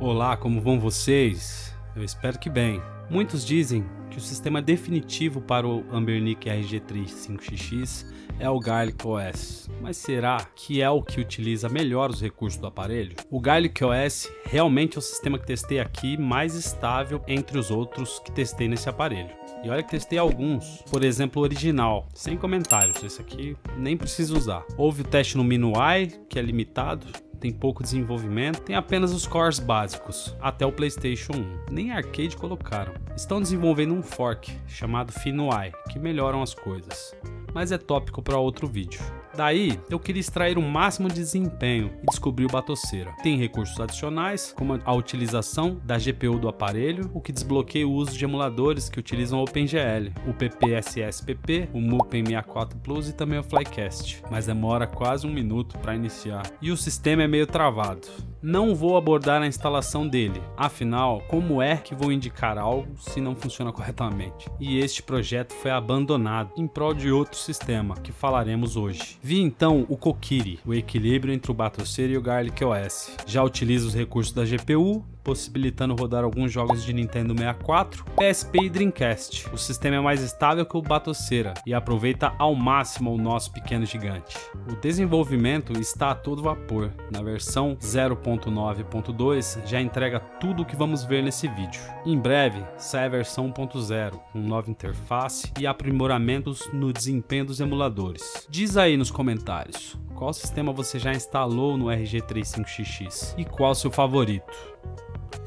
Olá, como vão vocês? Eu espero que bem. Muitos dizem que o sistema definitivo para o Anbernic RG35XX é o Garlic OS, mas será que é o que utiliza melhor os recursos do aparelho? O Garlic OS realmente é o sistema que testei aqui mais estável entre os outros que testei nesse aparelho. E olha que testei alguns, por exemplo, o original, sem comentários, esse aqui nem preciso usar. Houve o teste no MinUI, que é limitado, tem pouco desenvolvimento, tem apenas os cores básicos, até o PlayStation 1. Nem arcade colocaram. Estão desenvolvendo um fork chamado Finuai, que melhoram as coisas, mas é tópico para outro vídeo. Daí, eu queria extrair o máximo de desempenho e descobri o Batocera. Tem recursos adicionais, como a utilização da GPU do aparelho, o que desbloqueia o uso de emuladores que utilizam o OpenGL, o PPSSPP, o Mupen64 Plus e também o Flycast, mas demora quase um minuto para iniciar. E o sistema é meio travado. Não vou abordar a instalação dele, afinal, como é que vou indicar algo se não funciona corretamente? E este projeto foi abandonado em prol de outro sistema, que falaremos hoje. Vi então o Kokiri, o equilíbrio entre o Batocera e o Garlic OS. Já utiliza os recursos da GPU, possibilitando rodar alguns jogos de Nintendo 64, PSP e Dreamcast. O sistema é mais estável que o Batocera e aproveita ao máximo o nosso pequeno gigante. O desenvolvimento está a todo vapor. Na versão 0.9.2 já entrega tudo o que vamos ver nesse vídeo. Em breve sai a versão 1.0, com nova interface e aprimoramentos no desempenho dos emuladores. Diz aí nos comentários, qual sistema você já instalou no RG35XX e qual seu favorito?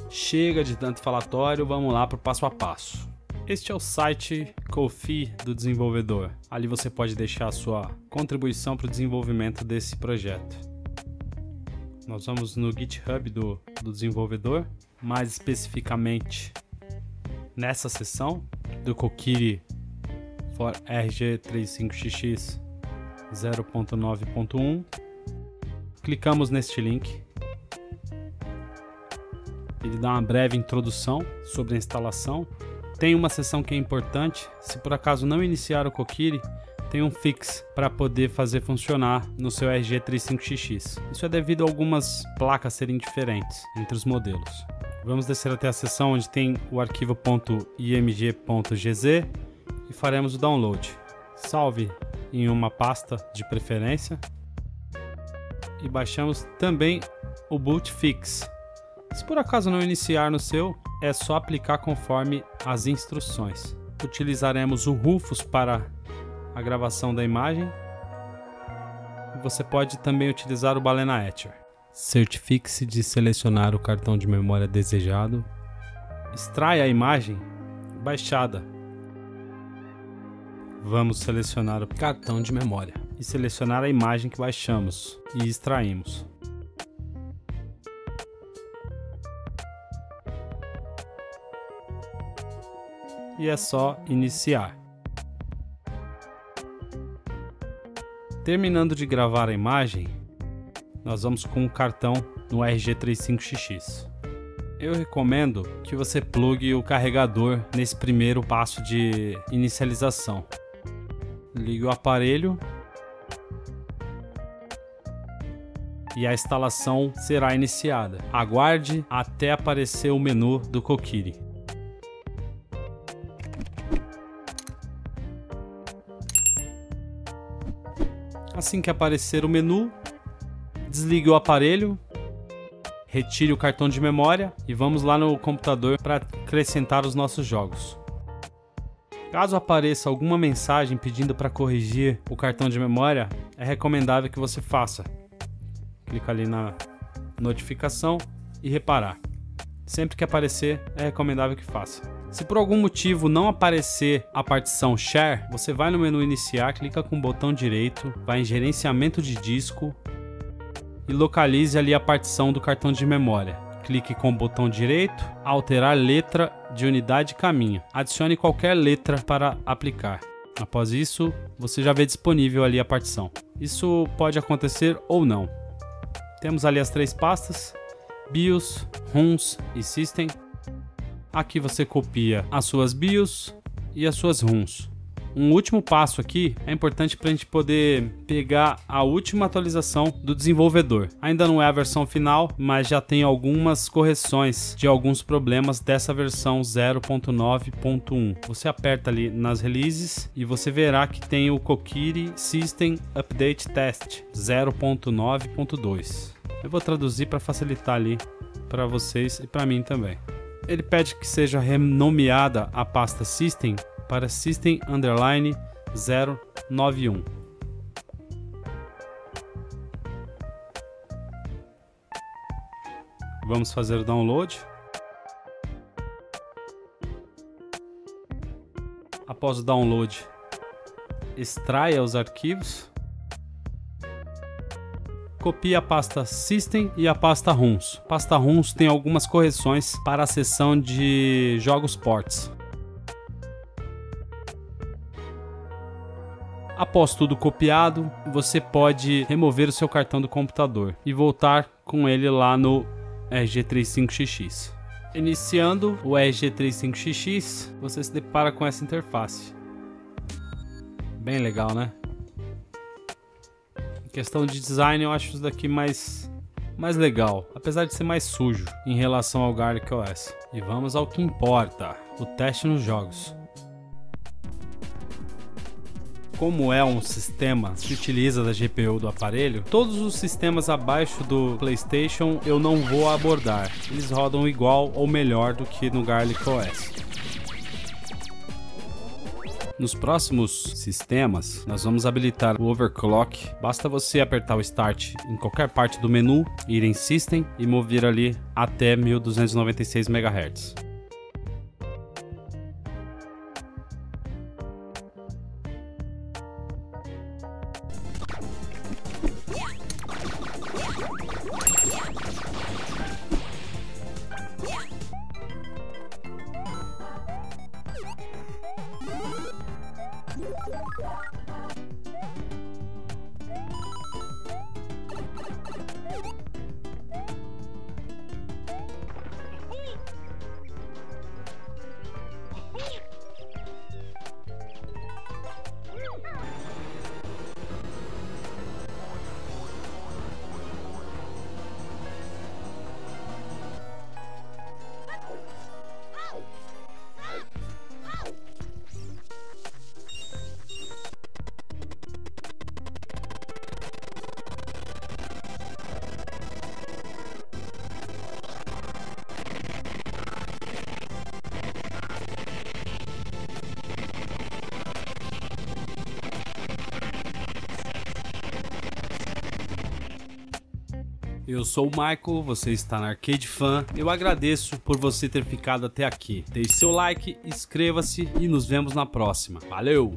Chega de tanto falatório, vamos lá para o passo a passo. Este é o site Ko-fi do desenvolvedor. Ali você pode deixar a sua contribuição para o desenvolvimento desse projeto. Nós vamos no GitHub do desenvolvedor, mais especificamente nessa seção do Kokiri for RG35XX 0.9.1. Clicamos neste link. Ele dá uma breve introdução sobre a instalação. Tem uma seção que é importante, se por acaso não iniciar o Kokiri, tem um fix para poder fazer funcionar no seu RG35XX. Isso é devido a algumas placas serem diferentes entre os modelos. Vamos descer até a seção onde tem o arquivo .img.gz e faremos o download. Salve em uma pasta de preferência e baixamos também o boot fix. Se por acaso não iniciar no seu, é só aplicar conforme as instruções. Utilizaremos o Rufus para a gravação da imagem. Você pode também utilizar o Balena Etcher. Certifique-se de selecionar o cartão de memória desejado. Extraia a imagem baixada. Vamos selecionar o cartão de memória e selecionar a imagem que baixamos e extraímos. E é só iniciar. Terminando de gravar a imagem, nós vamos com o cartão no RG35XX. Eu recomendo que você plugue o carregador nesse primeiro passo de inicialização. Ligue o aparelho e a instalação será iniciada. Aguarde até aparecer o menu do Kokiri. Assim que aparecer o menu, desligue o aparelho, retire o cartão de memória e vamos lá no computador para acrescentar os nossos jogos. Caso apareça alguma mensagem pedindo para corrigir o cartão de memória, é recomendável que você faça. Clica ali na notificação e reparar. Sempre que aparecer, é recomendável que faça. Se por algum motivo não aparecer a partição Share, você vai no menu Iniciar, clica com o botão direito, vai em Gerenciamento de Disco e localize ali a partição do cartão de memória. Clique com o botão direito, Alterar letra de unidade e caminho. Adicione qualquer letra para aplicar. Após isso, você já vê disponível ali a partição. Isso pode acontecer ou não. Temos ali as três pastas: BIOS, ROMs e System. Aqui você copia as suas BIOS e as suas ROMs. um último passo aqui é importante para a gente poder pegar a última atualização do desenvolvedor. Ainda não é a versão final, mas já tem algumas correções de alguns problemas dessa versão 0.9.1. Você aperta ali nas releases e você verá que tem o Kokiri System Update Test 0.9.2. Eu vou traduzir para facilitar ali para vocês e para mim também. Ele pede que seja renomeada a pasta System para System Underline 091. Vamos fazer o download. Após o download, extraia os arquivos. Copie a pasta System e a pasta ROMs. A pasta ROMs tem algumas correções para a seção de jogos ports. Após tudo copiado, você pode remover o seu cartão do computador e voltar com ele lá no RG35XX. Iniciando o RG35XX, você se depara com essa interface. Bem legal, né? Em questão de design, eu acho isso daqui mais legal, apesar de ser mais sujo em relação ao Garlic OS. E vamos ao que importa, o teste nos jogos. Como é um sistema que utiliza da GPU do aparelho, todos os sistemas abaixo do PlayStation eu não vou abordar. Eles rodam igual ou melhor do que no Garlic OS. Nos próximos sistemas, nós vamos habilitar o Overclock. Basta você apertar o Start em qualquer parte do menu, ir em System e mover ali até 1296 MHz. Eu sou o Michael, você está na Arcade Fun. Eu agradeço por você ter ficado até aqui. Deixe seu like, inscreva-se e nos vemos na próxima. Valeu!